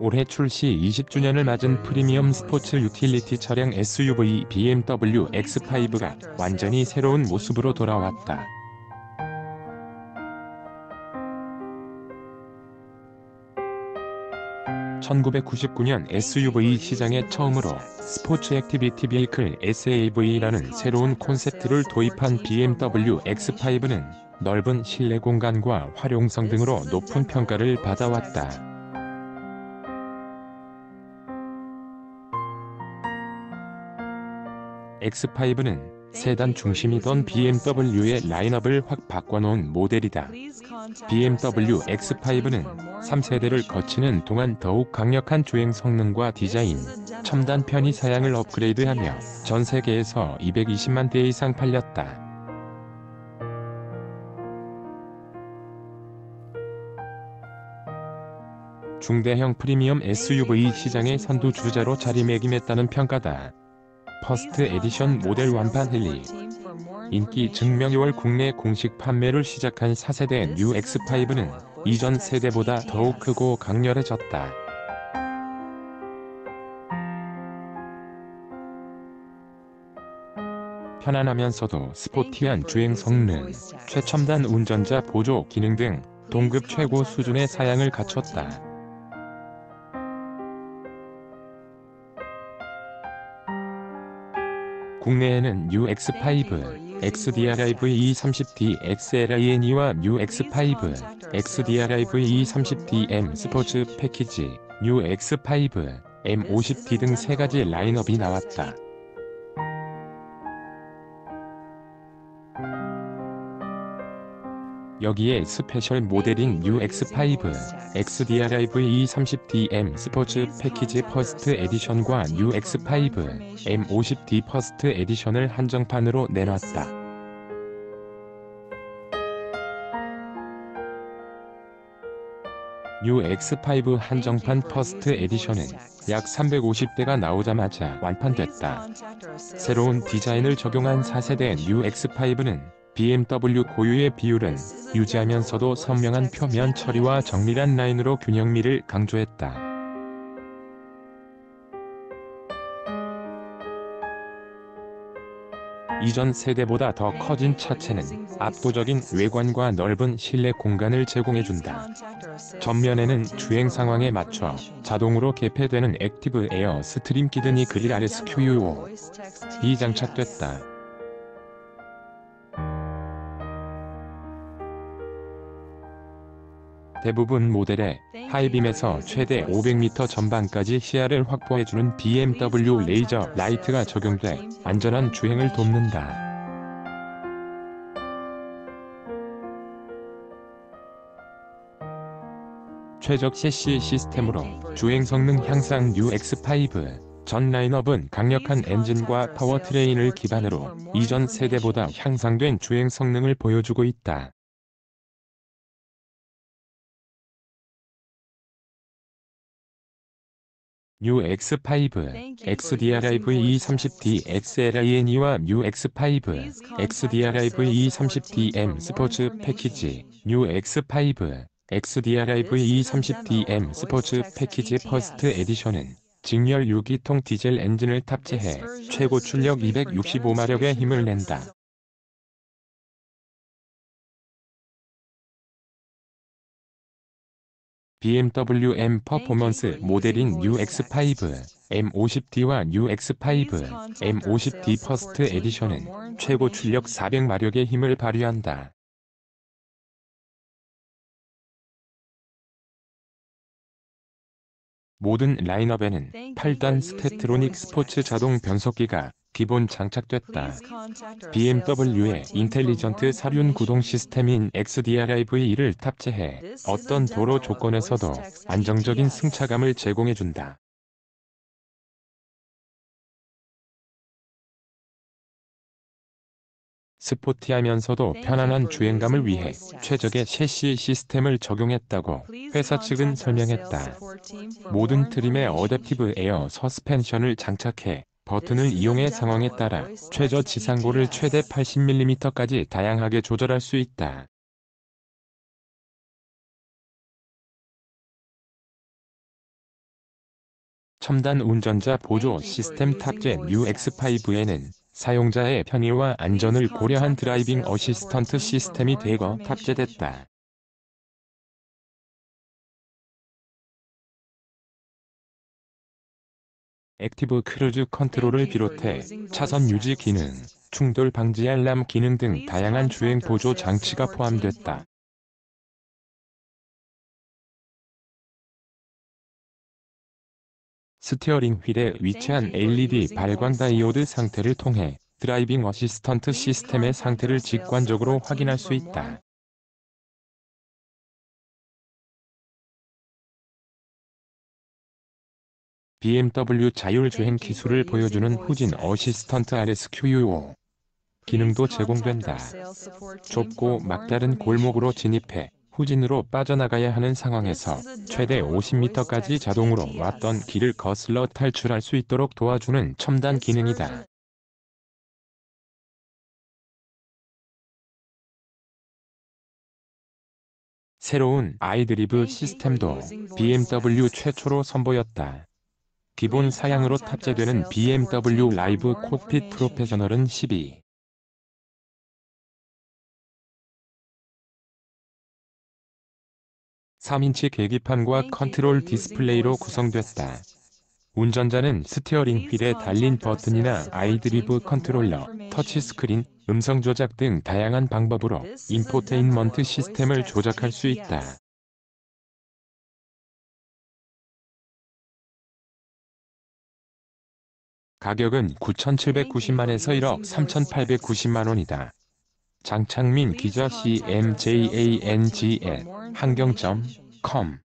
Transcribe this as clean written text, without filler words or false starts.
올해 출시 20주년을 맞은 프리미엄 스포츠 유틸리티 차량 SUV BMW X5가 완전히 새로운 모습으로 돌아왔다. (1999년) SUV 시장에 처음으로 스포츠 액티비티 비이클 (SAV라는) 새로운 콘셉트를 도입한 BMW X5는 넓은 실내 공간과 활용성 등으로 높은 평가를 받아왔다. X5는 세단 중심이던 BMW의 라인업을 확 바꿔놓은 모델이다. BMW X5는 3세대를 거치는 동안 더욱 강력한 주행 성능과 디자인, 첨단 편의 사양을 업그레이드하며 전 세계에서 220만 대 이상 팔렸다. 중대형 프리미엄 SUV 시장의 선두주자로 자리매김했다는 평가다. 퍼스트 에디션 모델 완판 헬리 인기 증명 2월 국내 공식 판매를 시작한 4세대 뉴 X5는 이전 세대보다 더욱 크고 강렬해졌다. 편안하면서도 스포티한 주행 성능, 최첨단 운전자 보조 기능 등 동급 최고 수준의 사양을 갖췄다. 국내에는 New X5, xDrive30d xLine와 New X5, xDrive30d M 스포츠 패키지, New X5, M50T 등 세 가지 라인업이 나왔다. 여기에 스페셜 모델인 New X5, xDrive30d M 스포츠 패키지 퍼스트 에디션과 New X5, M50D 퍼스트 에디션을 한정판으로 내놨다. New X5 한정판 퍼스트 에디션은 약 350대가 나오자마자 완판됐다. 새로운 디자인을 적용한 4세대 New X5는 BMW 고유의 비율은 유지하면서도 선명한 표면 처리와 정밀한 라인으로 균형미를 강조했다. 이전 세대보다 더 커진 차체는 압도적인 외관과 넓은 실내 공간을 제공해준다. 전면에는 주행 상황에 맞춰 자동으로 개폐되는 액티브 에어 스트림 기드니 그릴 RSQ5이 장착됐다. 대부분 모델의 하이빔에서 최대 500m 전방까지 시야를 확보해주는 BMW 레이저 라이트가 적용돼 안전한 주행을 돕는다. 최적 CC 시스템으로 주행 성능 향상 New X5 전 라인업은 강력한 엔진과 파워트레인을 기반으로 이전 세대보다 향상된 주행 성능을 보여주고 있다. New X5, xDrive30d xLine와 New X5, xDrive30d M 스포츠 패키지, New X5, xDrive30d M 스포츠 패키지 퍼스트 에디션은 직렬 6기통 디젤 엔진을 탑재해 최고 출력 265마력의 힘을 낸다. BMW M 퍼포먼스 모델인 New X5, M50D와 New X5, M50D 퍼스트 에디션은 최고 출력 400마력의 힘을 발휘한다. 모든 라인업에는 8단 스텝트로닉 스포츠 자동 변속기가 기본 장착됐다. BMW의 인텔리전트 사륜 구동 시스템인 xDrive를 탑재해 어떤 도로 조건에서도 안정적인 승차감을 제공해준다. 스포티하면서도 편안한 주행감을 위해 최적의 셰시 시스템을 적용했다고 회사 측은 설명했다. 모든 트림에 어댑티브 에어 서스펜션을 장착해 버튼을 이용해 상황에 따라 최저 지상고를 최대 80mm까지 다양하게 조절할 수 있다. 첨단 운전자 보조 시스템 탑재 뉴 X5에는 사용자의 편의와 안전을 고려한 드라이빙 어시스턴트 시스템이 대거 탑재됐다. 액티브 크루즈 컨트롤을 비롯해 차선 유지 기능, 충돌 방지 알람 기능 등 다양한 주행 보조 장치가 포함됐다. 스티어링 휠에 위치한 LED 발광 다이오드 상태를 통해 드라이빙 어시스턴트 시스템의 상태를 직관적으로 확인할 수 있다. BMW 자율주행 기술을 보여주는 후진 어시스턴트 RSQ-U5 기능도 제공된다. 좁고 막다른 골목으로 진입해 후진으로 빠져나가야 하는 상황에서 최대 50m까지 자동으로 왔던 길을 거슬러 탈출할 수 있도록 도와주는 첨단 기능이다. 새로운 iDrive 시스템도 BMW 최초로 선보였다. 기본 사양으로 탑재되는 BMW 라이브 콕핏 프로페셔널은 3인치 계기판과 컨트롤 디스플레이로 구성됐다. 운전자는 스티어링 휠에 달린 버튼이나 iDrive 컨트롤러, 터치스크린, 음성 조작 등 다양한 방법으로 인포테인먼트 시스템을 조작할 수 있다. 가격은 9,790만에서 1억 3,890만원이다. 장창민 기자 CMJANGL 환경.com